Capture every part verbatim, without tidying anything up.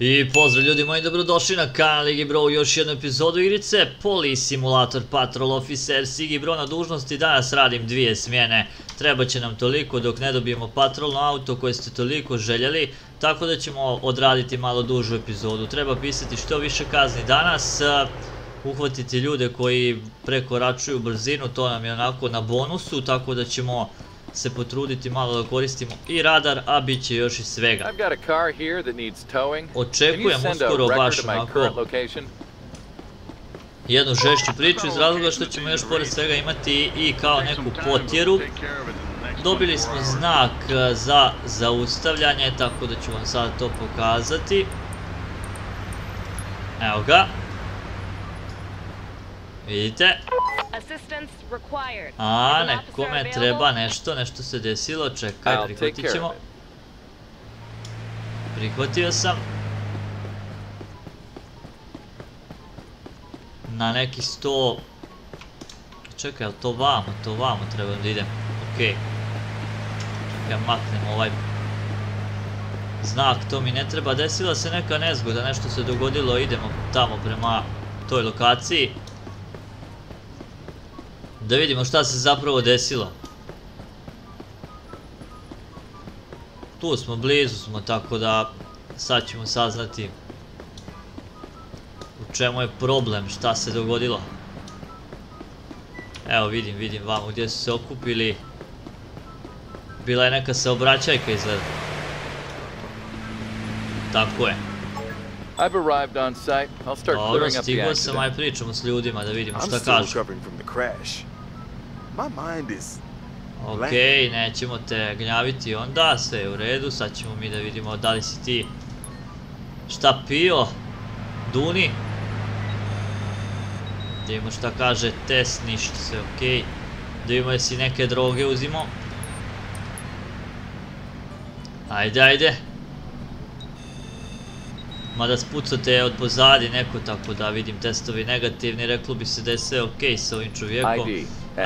I pozdrav ljudi moji, dobrodošli na kanal IgiBro u još jednu epizodu igrice Police Simulator Patrol Officer Sigibro na dužnosti. Danas radim dvije smjene, trebat će nam toliko dok ne dobijemo patrolno auto koje ste toliko željeli, tako da ćemo odraditi malo dužu epizodu. Treba pisati što više kazni danas, uhvatiti ljude koji prekoračuju brzinu, to nam je onako na bonusu, tako da ćemo se potruditi malo da koristimo i radar, a bit će još i svega. Očekujem uskoro baš onako jednu žešću priču iz razloga što ćemo još pored svega imati i kao neku potjeru. Dobili smo znak za zaustavljanje, tako da ću vam sad to pokazati. Evo ga. Vidite? A, nekome treba nešto, nešto se desilo, čekaj, prihvatit ćemo. Prihvatio sam. Na neki sto... Čekaj, ali to vamo, to vamo trebam da idem, okej. Čekaj, maknem ovaj znak, to mi ne treba, desila se neka nezgoda, nešto se dogodilo, idemo tamo prema toj lokaciji. Da vidimo šta se zapravo desilo. Tu smo, blizu smo, tako da sad ćemo saznati u čemu je problem, šta se dogodilo. Evo vidim, vidim vamo gdje su se okupili. Bila je neka saobraćajka izgleda. Tako je. Dobro, stigao sam, aj pričamo s ljudima da vidimo šta kažu. Okej, nećemo te gnjaviti onda, sve je u redu, sad ćemo mi da vidimo da li si ti šta pio, duni. Da vidimo šta kaže, test, ništa, sve okej. Da vidimo jesi neke droge uzimo. Ajde, ajde. Mada spucate je od pozadi neko, tako da vidim testovi negativni, reklo bi se da je sve okej sa ovim čovjekom.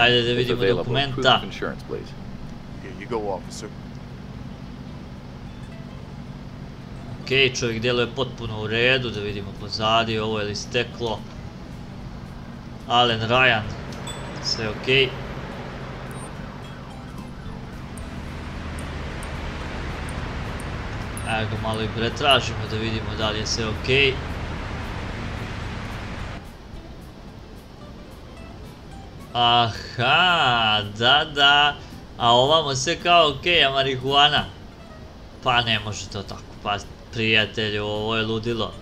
Ajde da vidimo dokumenta. Okej, čovjek djeluje potpuno u redu, da vidimo pozadi, ovo je li steklo. Allen Ryan, sve okej. Ajde ga malo i pretražimo da vidimo da li je sve okej. Aha, da, da. A ovamo sve kao okej, a marihuana? Pa ne može to tako, pa prijatelju, ovo je ludilo.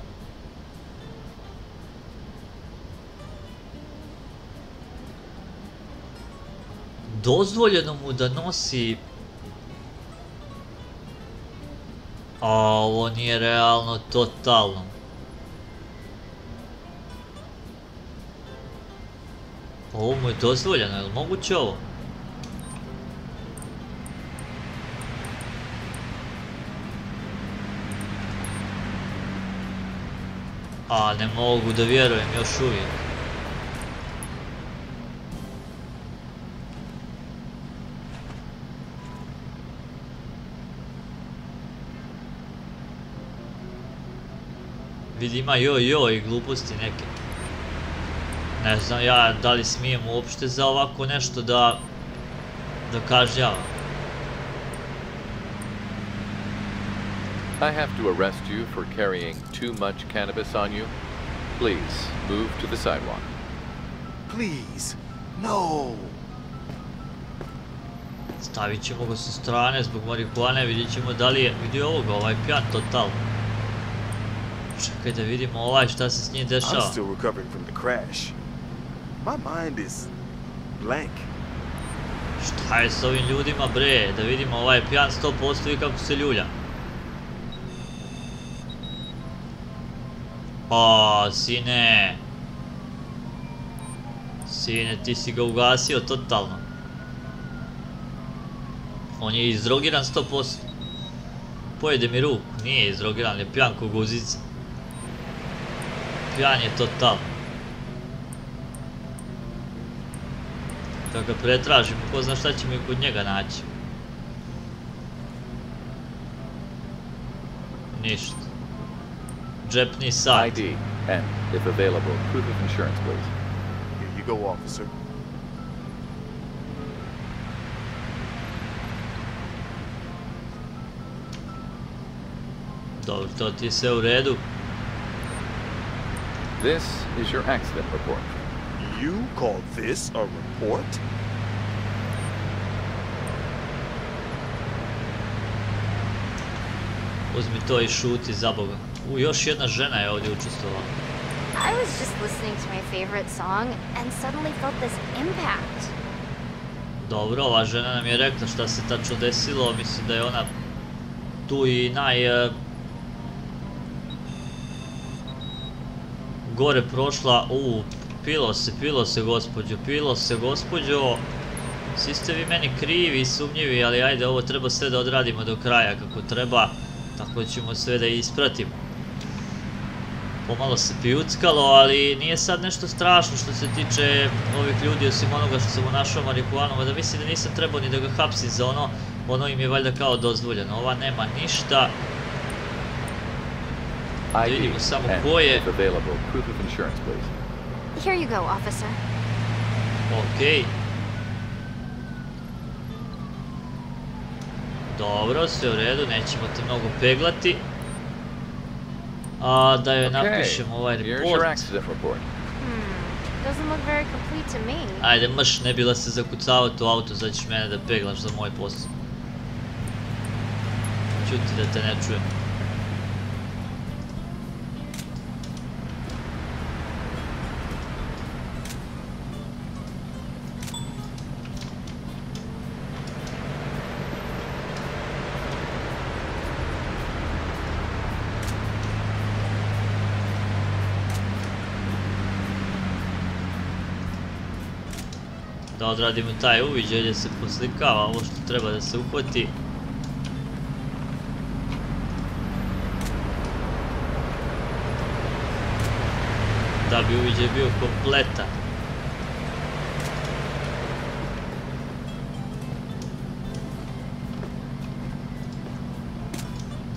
Dozvoljeno mu da nosi... A ovo nije realno, totalno. Ovo mu je dozvoljeno, je li moguće ovo? A, ne mogu da vjerujem još uvijek. Vidi, ima joj joj i gluposti neke. Ne znam ja da li smijem uopšte za ovako nešto da da kažnjavam. I have to arrest you for carrying too much cannabis on you. Please move to the sidewalk. Please. No. Stavit ćemo ga sa strane zbog marihuane, vidjet ćemo da li je, vidi ovoga, ovaj pijan totalno. Čekaj da vidimo ovaj šta se s njim dešava. Šta je s ovim ljudima bre, da vidimo ovaj pijan sto posto i kako se ljulja. O, sine. Sine, ti si ga ugasio totalno. On je izdrogiran sto posto. Pojede mi ruku, nije izdrogiran, je pijan ko guzica. Pijan je total. Da ga pretražimo, ko zna šta ćemo i kod njega naći. Ništa. džepni sat. I D and if available, proof of insurance, please. Here you go, officer. Dobro, to ti se u redu. This is your accident report. You call this a report? Uzmi to I šuti za Boga. U, još jedna žena je ovdje učestvovala. I was just listening to my favorite song and suddenly felt this impact. Dobro, ova žena nam je rekla šta se tačno desilo, mislim da je ona tu I naj uh, gore prošla. U, pilo se, pilo se gospođo, pilo se gospođo. Svi ste vi meni krivi I sumnjivi, ali ajde, ovo treba sve da odradimo do kraja kako treba. Tako ćemo sve da ispratimo. Pomalo se pijuckalo, ali nije sad nešto strašno što se tiče ovih ljudi, osim onoga što sam našao marihuanom, da mislim da nisam trebao ni da ga hapsi za ono, ono im je valjda kao dozvoljeno. Ova nema ništa. Vidimo samo ko je. Okej. Dobro, sve u redu, nećemo te mnogo peglati. A da joj napišemo ovaj report. Ajde, mrš, ne bila se zakucavati u auto, sad ćeš mene da peglaš za moj posao. Čuti da te ne čujem. Da odradimo taj uviđaj gdje se poslikava ovo što treba da se uhvati. Da bi uviđaj bio kompletan.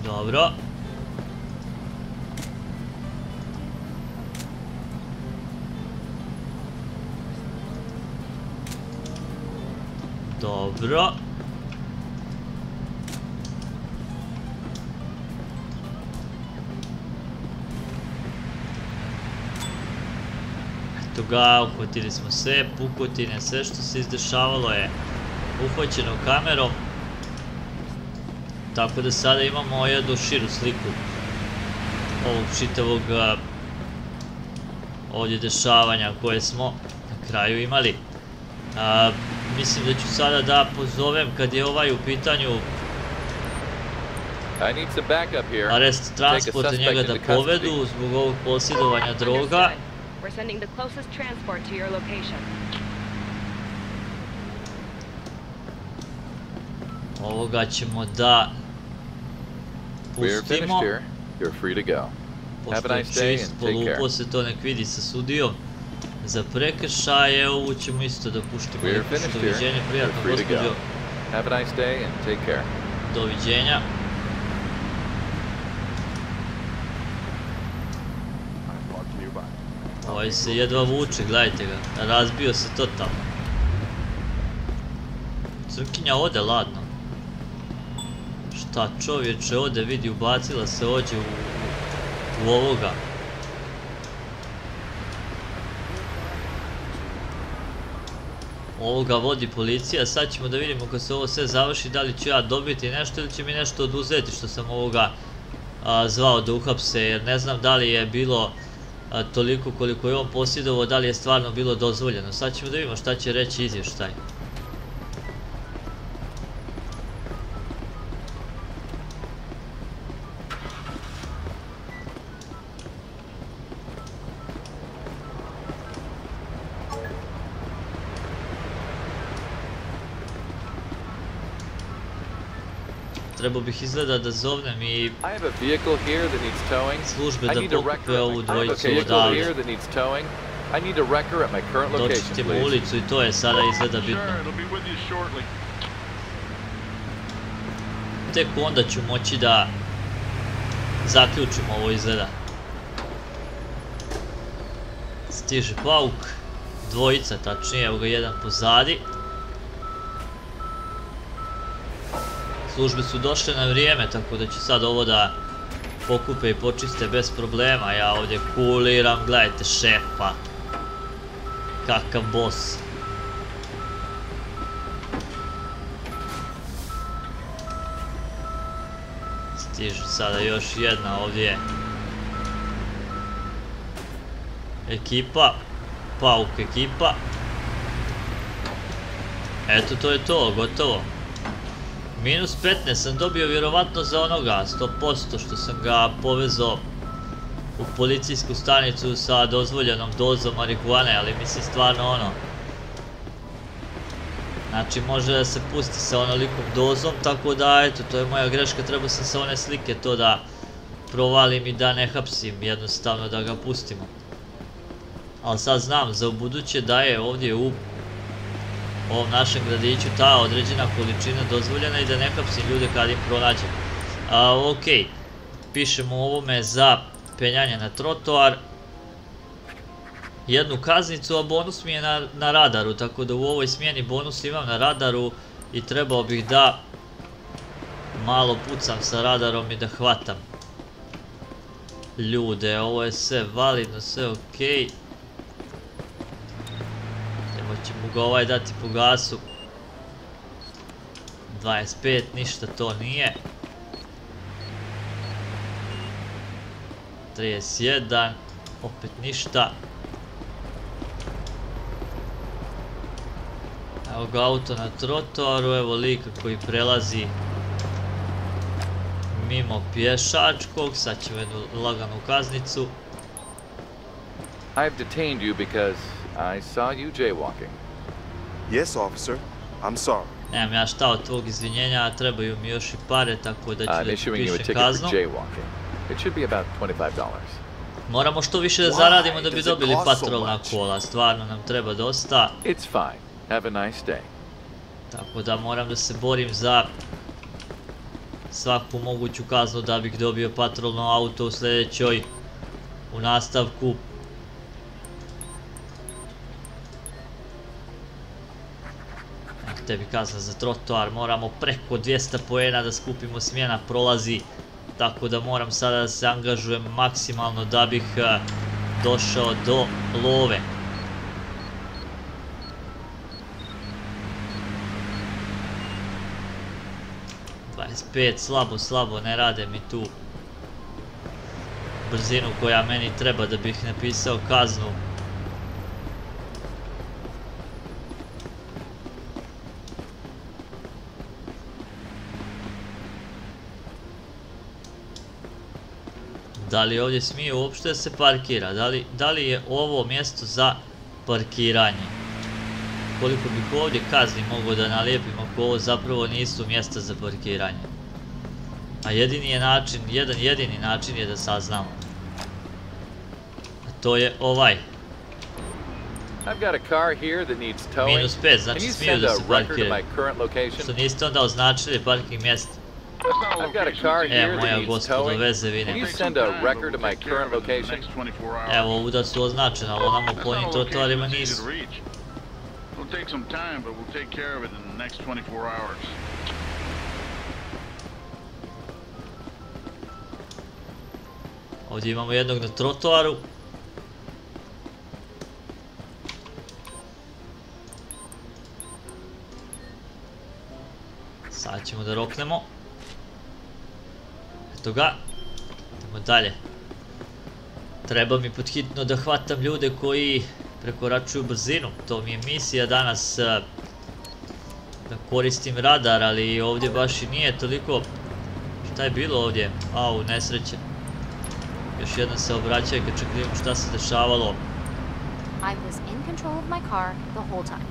Dobro. Dobro. Eto ga, uhvatili smo sve pukotine, sve što se izdešavalo je uhvaćeno kamerom. Tako da sada imamo jednu širu sliku ovog čitavog ovdje dešavanja koje smo na kraju imali. Mislim da ću sada da pozovem kad je ovaj u pitanju arest transporta njega da povedu zbog ovog posjedovanja droga. Ovoga ćemo da pustimo. Pošto je čist, polupo se to nek vidi sa sudijom. Za prekršaje ovu ćemo isto da puštimo. Doviđenja, prijatno gospođo. Doviđenja. Ovaj se jedva vuče, gledajte ga. Razbio se totalno. Crkinja ode ladno. Šta čovječe ode, vidi, ubacila se ođe u ovoga. Ovo ga vodi policija, sad ćemo da vidimo kad se ovo sve završi, da li ću ja dobiti nešto ili će mi nešto oduzeti što sam ovoga zvao da uhapse, jer ne znam da li je bilo toliko koliko je on posjedovao, da li je stvarno bilo dozvoljeno. Sad ćemo da vidimo šta će reći izvještaj. Trebao bih izgleda da zovnem I službe da pokupe ovu dvojicu odavde. Dočitimo ulicu I to je sada izgleda bitno. Tek onda ću moći da zaključim ovo izgleda. stiže Pauk, dvojica tačnije, evo ga jedan pozadi. Službe su došle na vrijeme, tako da će sad ovo da pokupe i počiste bez problema. Ja ovdje kuliram, gledajte šefa, kakav boss. Stiže sada još jedna ovdje ekipa, Pauk ekipa. Eto, to je to, gotovo. Minus petnaest sam dobio vjerovatno za onoga, sto posto što sam ga povezao u policijsku stanicu sa dozvoljenom dozom marihuane, ali mislim stvarno ono. Znači može da se pusti sa onolikom dozom, tako da eto, to je moja greška, trebao sam sa one slike to da provalim i da ne hapsim, jednostavno da ga pustimo. Ali sad znam za ubuduće da je ovdje u ovom našem gradiću ta određena količina dozvoljena i da ne hapsim ljude kad im pronađem. Ok, pišemo ovome za penjanje na trotoar jednu kaznicu, a bonus mi je na, na radaru, tako da u ovoj smjeni bonus imam na radaru i trebao bih da malo pucam sa radarom i da hvatam ljude. Ovo je sve validno, sve ok. Evo ćemo ga ovaj dati po gasu. dvadeset pet, ništa to nije. trideset jedan, opet ništa. Evo ga auto na trotoaru, evo lika koji prelazi mimo pješačkog, sad ćemo jednu laganu kaznicu. I've detained you because I saw you jaywalking. Yes, officer. I'm sorry. Nemam ja šta od tvog izvinjenja, trebaju mi još i pare, tako da ću da ti pišem kaznu. It should be about twenty-five dollars. Moramo što više da zaradimo da bi dobili patrolna kola, stvarno nam treba dosta. It's fine. Have a nice day. Tako da moram da se borim za svaku moguću kaznu da bih dobio patrolno auto u sljedećoj, u nastavku. Evo tebi kazna za trotoar, moramo preko dvjesto poena da skupimo, smjena prolazi, tako da moram sada da se angažujem maksimalno da bih došao do love. dvadeset pet, slabo, slabo, ne rade mi tu brzinu koja meni treba da bih napisao kaznu. Da li ovdje smije uopšte da se parkira? Da li, da li je ovo mjesto za parkiranje? Koliko bih ovdje kazni mogu da nalijepim ako ovo zapravo nisu mjesta za parkiranje. A jedini je način, jedan jedini način je da saznamo. A to je ovaj. Minus pet, znači smiju da se parkiraju. Što niste onda označili parking mjesta. Evo moja gospodo veze, vi ne. Evo ovuda su označena, ali onam uklonim trotoarima nisu. It'll take some time, but we'll take care of it in the next twenty-four hours. Ovdje imamo jednog na trotoaru. Sad ćemo da roknemo. Eto ga. Idemo dalje. Treba mi podhitno da hvatam ljude koji prekoračuju brzinu, to mi je misija danas da koristim radar, ali ovdje baš i nije toliko. Šta je bilo ovdje? Au, nesreće. Još jedna se obraćajka, čak vidimo šta se dešavalo.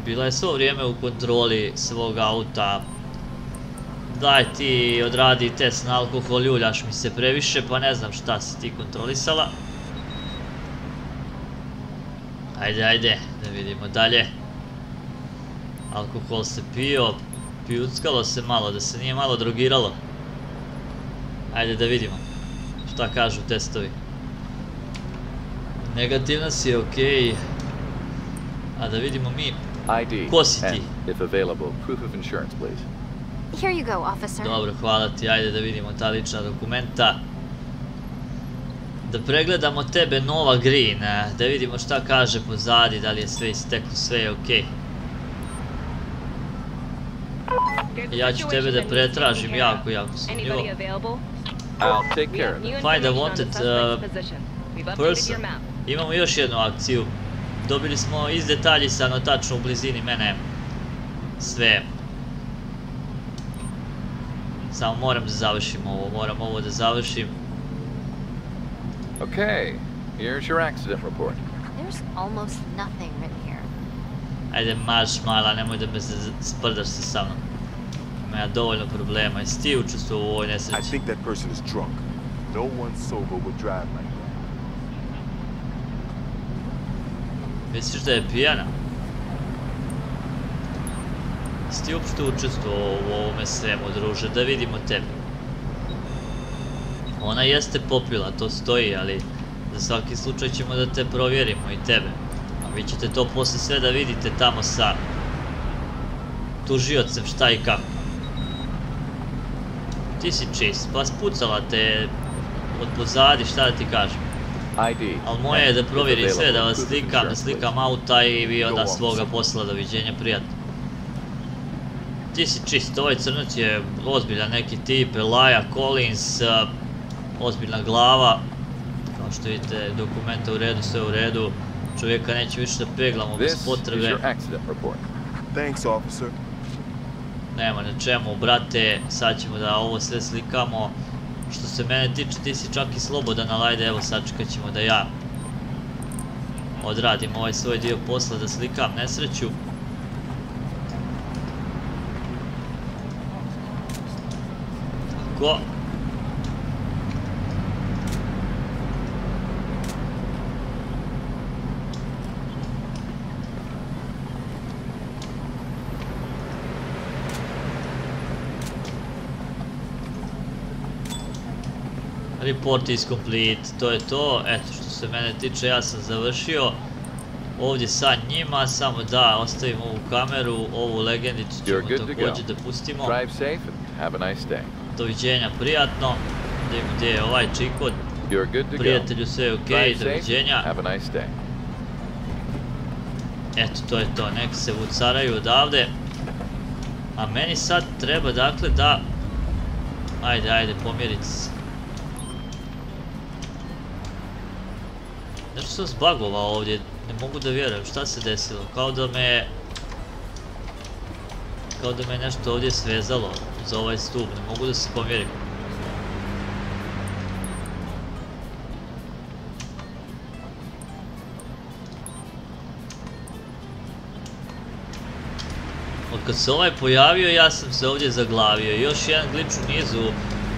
Bila je svo vrijeme u kontroli svog auta. Daj ti odradi test na alkohol, ljuljaš mi se previše, pa ne znam šta si ti kontrolisala. Ajde, ajde, da vidimo dalje. Alkohol se pio, pijuckalo se malo, da se nije malo drogiralo. Ajde da vidimo šta kažu testovi. Negativna si, okej. A da vidimo mi ko si ti. Dobro, hvala ti, ajde da vidimo ta lična dokumenta. Da pregledamo tebe, Nova Green, da vidimo šta kaže pozadi, da li je sve isteklo, sve je okej. Ja ću tebe da pretražim, jako, jako sam njivo. Find a wanted person. Imamo još jednu akciju. Dobili smo izdetaljisano, tačno u blizini mene. Sve. Samo moram da završim ovo, moram ovo da završim. Okay, here's your accident report. There's almost nothing written here. Ajde, maš mala, nemoj da me sprdaš se sa mnom. Ima dovoljno problema, jesi ti učestvovao u ovoj nesreći? I think that person is drunk. No one sober would drive like that. Misliš da je pijana? Jesi ti uopšte učestvovao u ovome svemu, druže, da vidimo tebe. Ona jeste popila, to stoji, ali za svaki slučaj ćemo da te provjerimo i tebe. A vi ćete to posle sve da vidite tamo sa tužiocem šta i kako. Ti si čist, pa spucala te od pozadi, šta da ti kažem. Ali moje je da provjeri sve, da vas slikam, da slikam auta i vi onda svoga posla, doviđenja, prijatno. Ti si čist, ovaj crnac je ozbiljan neki tip, Elijah Collins, ozbiljna glava, kao što vidite, dokumenta u redu, sve u redu, čovjeka neće više da peglamo bez potrebe. Nema na čemu, brate, sad ćemo da ovo sve slikamo. Što se mene tiče, ti si čak i slobodan, ali ajde, evo sačekat ćemo da ja odradim ovaj svoj dio posla, da slikam nesreću. Tako. Report is complete, to je to, eto što se mene tiče, ja sam završio ovdje sa njima, samo da ostavim ovu kameru, ovu legendicu ćemo također da pustimo. Doviđenja, prijatno, da im gdje je ovaj čikot, prijatelju sve je okej, doviđenja. Eto to je to, nek se vucaraju odavde, a meni sad treba dakle da, ajde, ajde, pomjeriti se. Nešto sam zbagovao ovdje, ne mogu da vjerujem šta se desilo, kao da me kao da me nešto ovdje svezalo za ovaj stup, ne mogu da se pomjerim. Od kad se ovaj pojavio ja sam se ovdje zaglavio, još jedan glitch u nizu,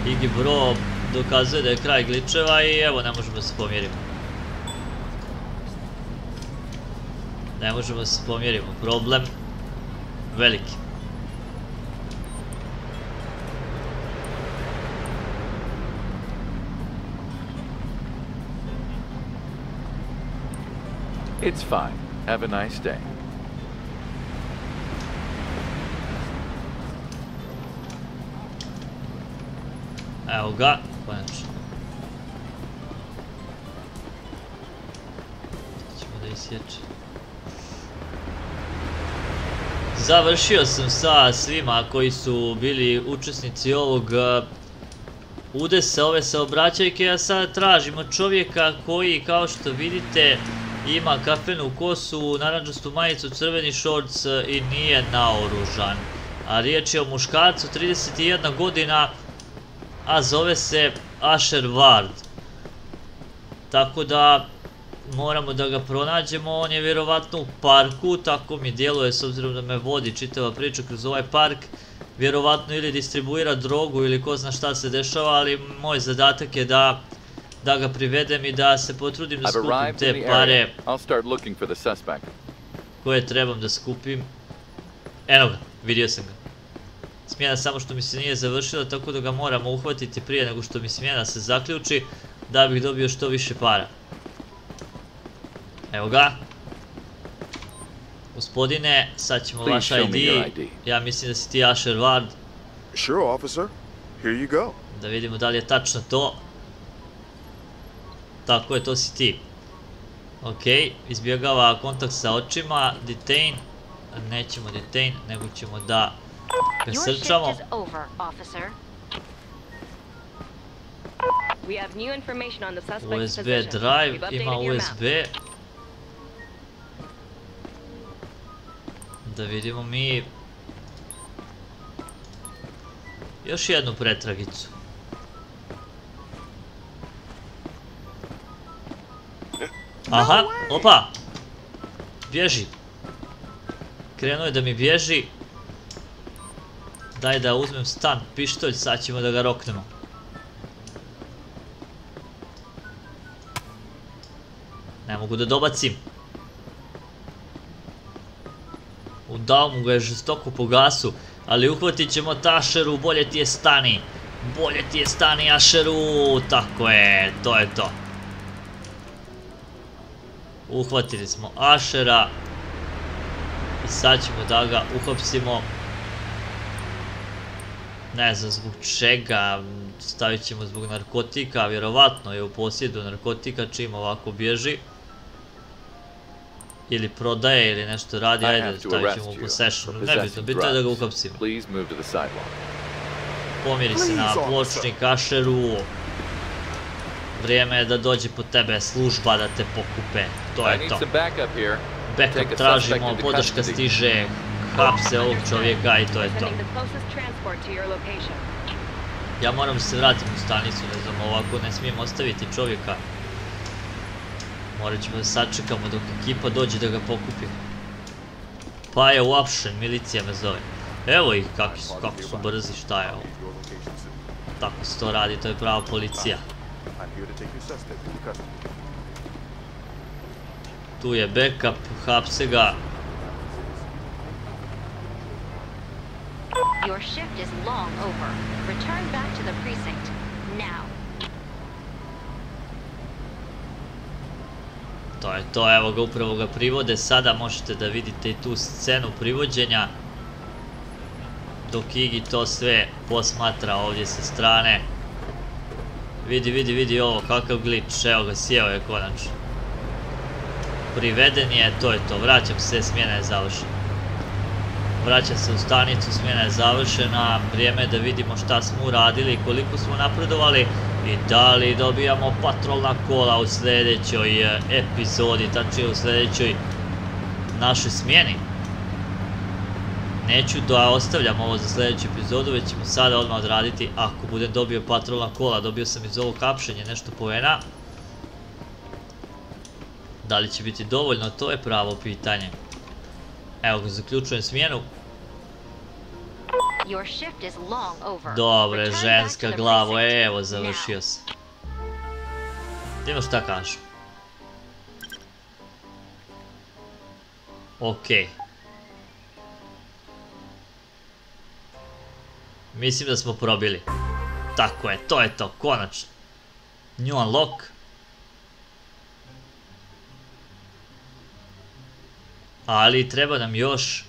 IgiBro dokazuje da je kraj glitcheva i evo ne možemo da se pomjerimo. Ne možemo da se pomjerimo, problem veliki. It's fine. Have a nice day. Evo ga, konačno. Ćemo da isječe. Završio sam sa svima koji su bili učesnici ovog udesa, ove saobraćajke, a sada tražimo čovjeka koji, kao što vidite, ima kafenu kosu, naranđastu majicu, crveni šorc i nije naoružan. A riječ je o muškarcu, trideset jedna godina, a zove se Asher Ward. Tako da moramo da ga pronađemo, on je vjerovatno u parku, tako mi djeluje s obzirom da me vodi čitava priča kroz ovaj park. Vjerovatno ili distribuira drogu ili ko zna šta se dešava, ali moj zadatak je da da ga privedem i da se potrudim da skupim te pare koje trebam da skupim. Eno ga, vidio sam ga. Smjena samo što mi se nije završila, tako da ga moramo uhvatiti prije nego što mi smjena se zaključi da bih dobio što više para. Evo ga. Gospodine, sad ćemo vaš I D. Ja mislim da si ti Asher Ward. Sure, officer. Here you go. Da vidimo da li je tačno to. Tako je, to si ti. Ok, izbjegava kontakt sa očima. Detain. Nećemo detain, nego ćemo da ga srčamo. U S B drive, ima U S B. Da vidimo mi još jednu pretragicu. Aha, opa! Bježi. Krenuo je da mi bježi. Daj da uzmem stun pištolj, sad ćemo da ga roknemo. Ne mogu da dobacim. Udao mu ga je žestoko po gasu, ali uhvatit ćemo Asheru, bolje ti je stani. Bolje ti je stani, Asheru, tako je, to je to. Uhvatili smo Ashera i sad ćemo da ga uhapsimo. Ne znam zbog čega, stavit ćemo zbog narkotika, vjerovatno je u posjedu narkotika čim ovako bježi. Ili prodaje ili nešto radi, ajde stavit ćemo u possession, nebitno, bitno je da ga uhapsimo. Pomiri se na pločnik, Asheru. Vrijeme je da dođe po tebe služba da te pokupe, to je to. Backup tražimo, podrška stiže, hapse ovog čovjeka i to je to. Ja moram se vratiti u stanicu, ne znam, ovako ne smijem ostaviti čovjeka. Morat ćemo da sačekamo dok ekipa dođe da ga pokupi. Pa je uopšen, milicija me zove. Evo ih, kako su brzi, šta je ovo. Tako se to radi, to je prava policija. Tu je backup, hapse ga. Your shift is long over. Return back to the precinct now. To je to, evo ga, upravo ga privode. Sada možete da vidite i tu scenu privođenja. Dok Igi to sve posmatra ovdje sa strane. Vidi, vidi, vidi ovo, kakav glitch, evo ga, sjeo je konačno. Priveden je, to je to, vraćam se, smjena je završena. Vraćam se u stanicu, smjena je završena, vrijeme je da vidimo šta smo uradili i koliko smo napredovali i da li dobijamo patrolna kola u sljedećoj epizodi, tačnije u sljedećoj našoj smjeni. Neću da ostavljam ovo za sljedeću epizodu, već ćemo sada odmah odraditi ako budem dobio patrolna kola. Dobio sam iz ovog hapšenja nešto poena. Da li će biti dovoljno, to je pravo pitanje. Evo ga, zaključujem smjenu. Dobre, ženska glavo, evo, završio se. Idemo šta kažem. Okej. Mislim da smo probili. Tako je, to je to, konačno. New unlock. Ali treba nam još,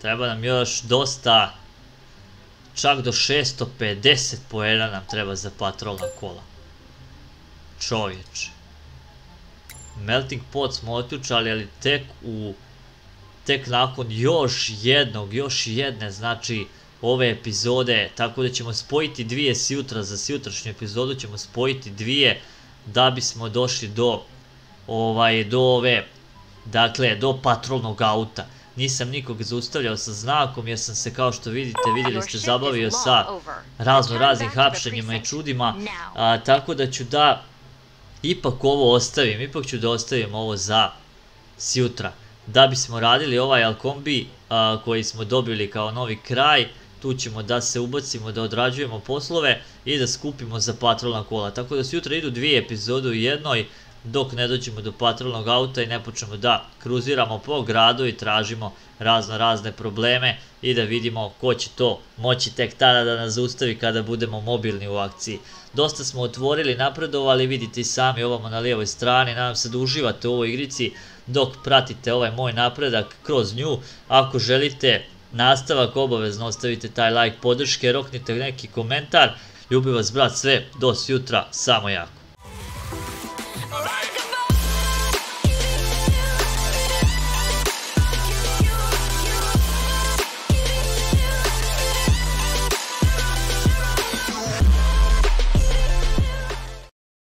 treba nam još dosta, čak do šesto pedeset poena nam treba za patrolna kola. Čovječe. Melting pot smo otključali, ali tek u, tek nakon još jednog, još jedne, znači, ove epizode, tako da ćemo spojiti dvije s jutra, za sutrašnju epizodu ćemo spojiti dvije da bismo došli do ovaj, do ove, dakle, do patrolnog auta. Nisam nikog zaustavljao sa znakom jer sam se, kao što vidite, vidjeli ste, zabavio sa razno raznim hapšenjima i čudima, a, tako da ću da ipak ovo ostavim, ipak ću da ostavim ovo za s jutra. Da bismo radili ovaj Alkombi a, koji smo dobili kao novi kraj, tu ćemo da se ubacimo, da odrađujemo poslove i da skupimo za patrolna kola. Tako da sutra idu dvije epizode u jednoj, dok ne dođemo do patrolnog auta i ne počnemo da kruziramo po gradu i tražimo razno razne probleme i da vidimo ko će to moći tek tada da nas zaustavi kada budemo mobilni u akciji. Dosta smo otvorili, napredovali, vidite i sami ovamo na lijevoj strani, nadam se da uživate u ovoj igrici dok pratite ovaj moj napredak kroz nju. Ako želite nastavak, obavezno ostavite taj like podrške, roknite neki komentar. Ljubim vas brat sve, do sutra, samo ja.